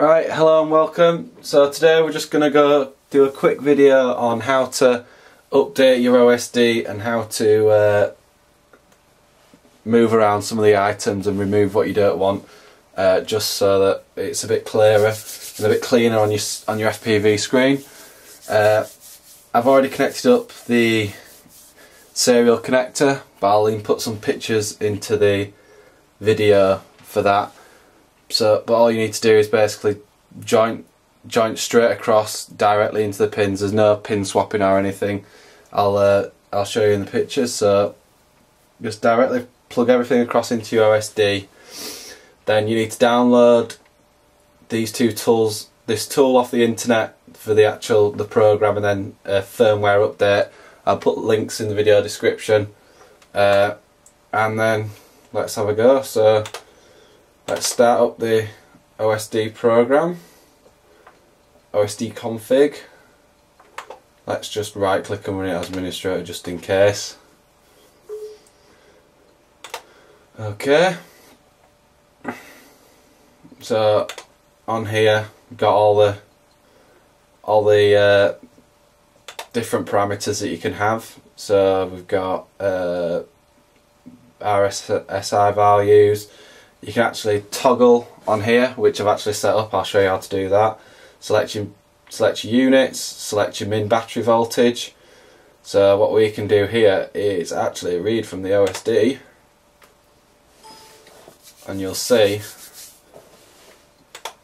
Right, hello and welcome. So today we're just going to go do a quick video on how to update your OSD and how to move around some of the items and remove what you don't want, just so that it's a bit clearer and a bit cleaner on your FPV screen. I've already connected up the serial connector, but I'll input some pictures into the video for that. So, but all you need to do is basically joint straight across directly into the pins. There's no pin swapping or anything. I'll show you in the pictures. So just directly plug everything across into your OSD. Then you need to download these two tools, this tool off the internet for the actual program, and then a firmware update. I'll put links in the video description, and then let's have a go. So let's start up the OSD program, OSD config. Let's just right click and run it as administrator just in case. Okay. So on here we've got all the different parameters that you can have. So we've got RSSI values. You can actually toggle on here, which I've actually set up. I'll show you how to do that. Select your units, select your min battery voltage. So what we can do here is actually read from the OSD, and you'll see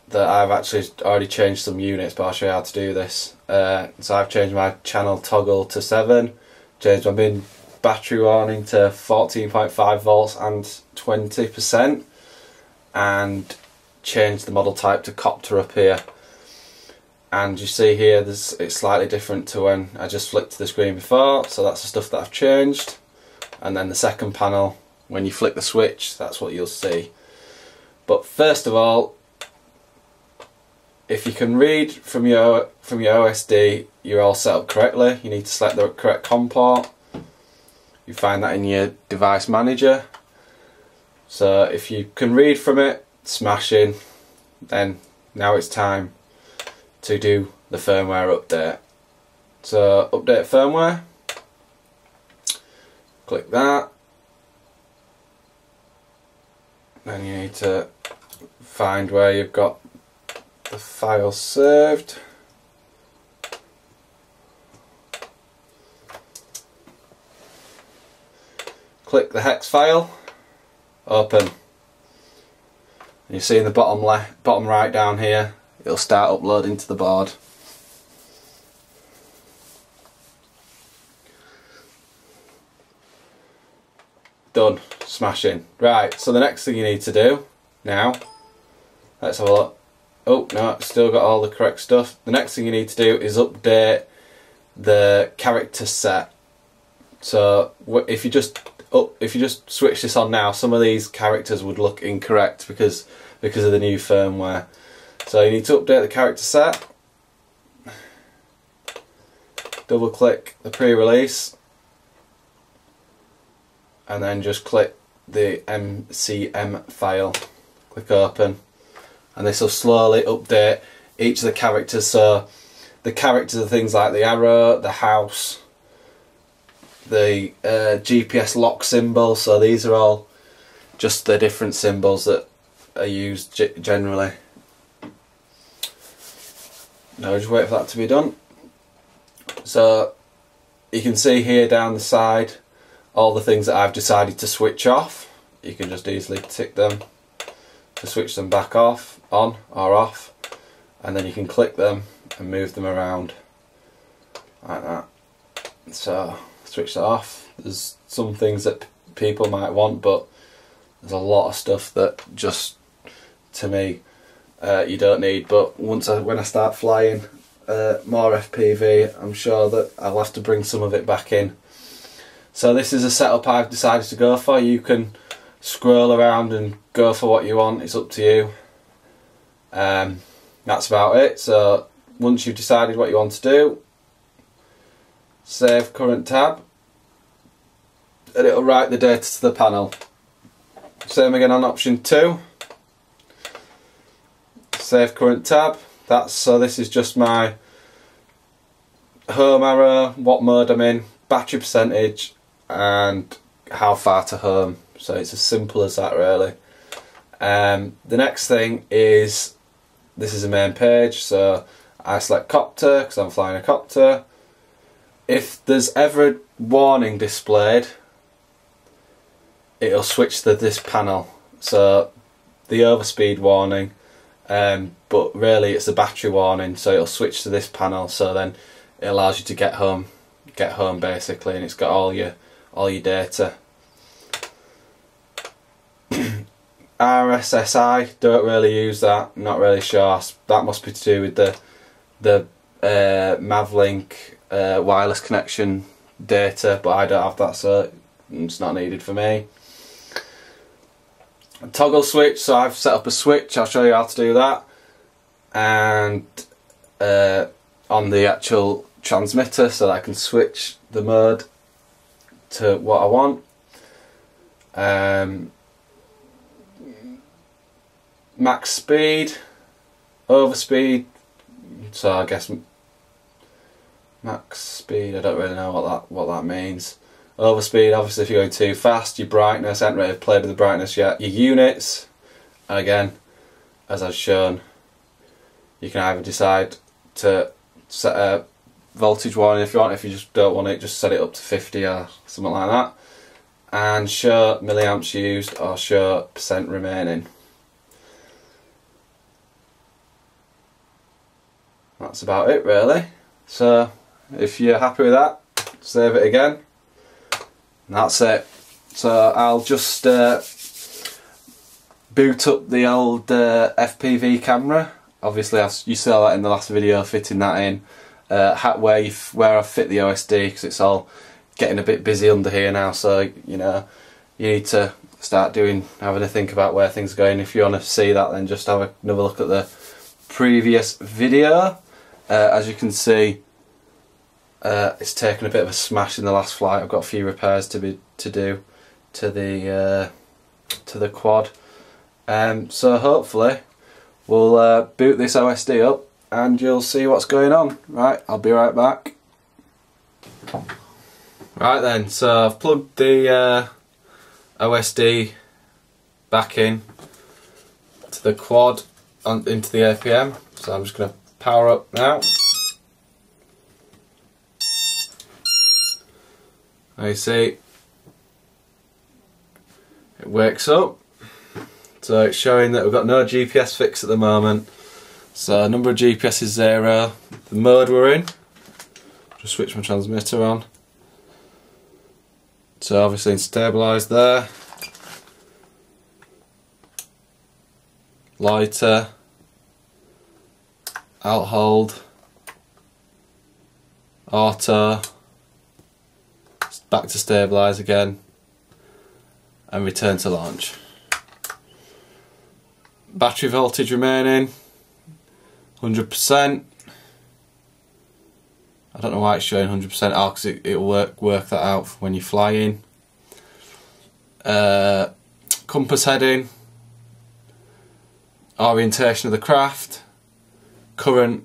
that I've actually already changed some units, but I'll show you how to do this. So I've changed my channel toggle to 7, changed my min battery warning to 14.5 volts and 20%. And change the model type to copter up here, and you see here it's slightly different to when I just flicked to the screen before, so that's the stuff that I've changed. And then the second panel, when you flick the switch, that's what you'll see. But first of all, if you can read from your OSD, you're all set up correctly. You need to select the correct COM port. You find that in your device manager. So if you can read from it, smashing, then now it's time to do the firmware update. So update firmware, click that. Then you need to find where you've got the file saved. Click the hex file. Open, and you see in the bottom right down here, it'll start uploading to the board. Done, smashing. Right, so the next thing you need to do now, let's have a look. Oh no, it's still got all the correct stuff. The next thing you need to do is update the character set. So if you just switch this on now, some of these characters would look incorrect because of the new firmware. So you need to update the character set. Double click the pre-release, and then just click the MCM file. Click open, and this will slowly update each of the characters. So the characters are things like the arrow, the house, the GPS lock symbol. So these are all just the different symbols that are used generally. Now just wait for that to be done. So you can see here down the side all the things that I've decided to switch off. You can just easily tick them to switch them back off, on or off, and then you can click them and move them around like that. So switch that off. There's some things that people might want, but there's a lot of stuff that just, to me, you don't need. But when I start flying more FPV, I'm sure that I'll have to bring some of it back in. So this is a setup I've decided to go for. You can scroll around and go for what you want, it's up to you. That's about it. So once you've decided what you want to do, save current tab, and it'll write the data to the panel. Same again on option 2, Save Current tab. This is just my home arrow, what mode I'm in, battery percentage, and how far to home. So it's as simple as that, really. The next thing is, this is the main page, so I select copter because I'm flying a copter. If there's ever a warning displayed, it'll switch to this panel, so the overspeed warning, but really it's the battery warning, so it'll switch to this panel, so then it allows you to get home basically, and it's got all your data. RSSI, don't really use that, not really sure. That must be to do with the MAVLink wireless connection data, but I don't have that, so it's not needed for me. A toggle switch, so I've set up a switch, I'll show you how to do that. And on the actual transmitter, so that I can switch the mode to what I want. Max speed, overspeed, so I guess max speed, I don't really know what that means. Overspeed, obviously if you're going too fast, your brightness, I haven't really played with the brightness yet, your units, and again, as I've shown, you can either decide to set a voltage warning if you want, if you just don't want it, just set it up to 50 or something like that, and show milliamps used or show percent remaining. That's about it really, so if you're happy with that, save it again, and that's it. So I'll just boot up the old FPV camera. Obviously you saw that in the last video, fitting that in, where I fit the OSD, because it's all getting a bit busy under here now, so you know, you need to start having to think about where things are going. If you want to see that, then just have another look at the previous video. As you can see, it's taken a bit of a smash in the last flight. I've got a few repairs to do to the quad, so hopefully we'll boot this OSD up and you'll see what's going on. Right, I'll be right back. Right then, so I've plugged the OSD back in to the quad and into the APM, so I'm just going to power up now. Now you see, it wakes up, so it's showing that we've got no GPS fix at the moment, so number of GPS is 0, the mode we're in, just switch my transmitter on, so obviously in stabilised there, lighter, out hold, auto, back to stabilise again, and return to launch. Battery voltage remaining, 100%. I don't know why it's showing 100%, because it'll work that out when you're flying. Compass heading, orientation of the craft, current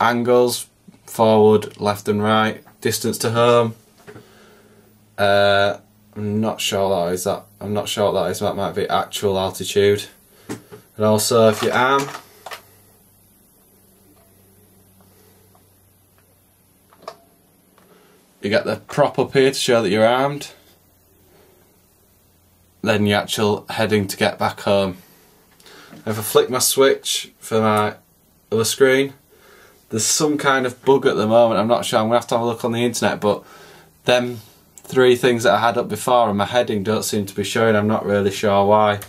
angles, forward, left and right, distance to home. I'm not sure what that is. I'm not sure what that is. That might be actual altitude. And also, if your arm, you get the prop up here to show that you're armed. Then your actual heading to get back home. If I flick my switch for my other screen, there's some kind of bug at the moment. I'm not sure. I'm gonna have to have a look on the internet. But them three things that I had up before and my heading don't seem to be showing. I'm not really sure why.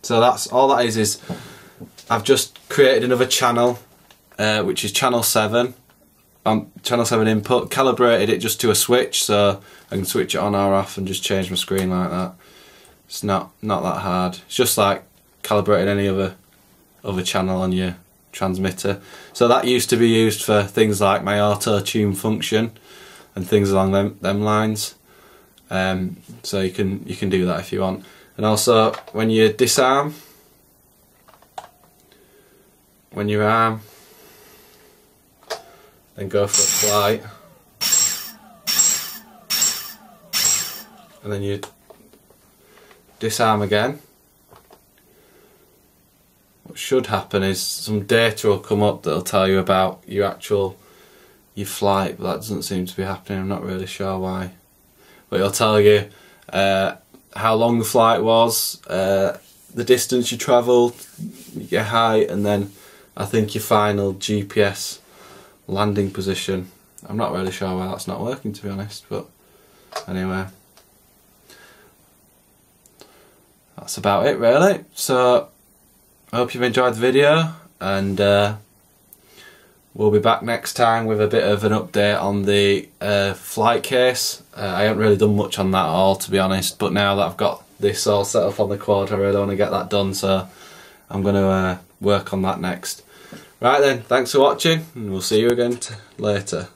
So that's all that is I've just created another channel, which is channel 7. Channel 7 input, calibrated it just to a switch, so I can switch it on or off and just change my screen like that. It's not that hard. It's just like calibrating any other channel on your transmitter. So that used to be used for things like my auto tune function and things along them lines. So you can do that if you want. And also when you disarm, when you arm, then go for a flight, and then you disarm again. What should happen is some data will come up that will tell you about your your flight, but that doesn't seem to be happening. I'm not really sure why, but it'll tell you how long the flight was, the distance you travelled, your height, and then I think your final GPS landing position. I'm not really sure why that's not working, to be honest, but anyway, that's about it really. So I hope you've enjoyed the video, and we'll be back next time with a bit of an update on the flight case. I haven't really done much on that at all, to be honest, but now that I've got this all set up on the quad, I really want to get that done, so I'm going to work on that next. Right then, thanks for watching, and we'll see you again later.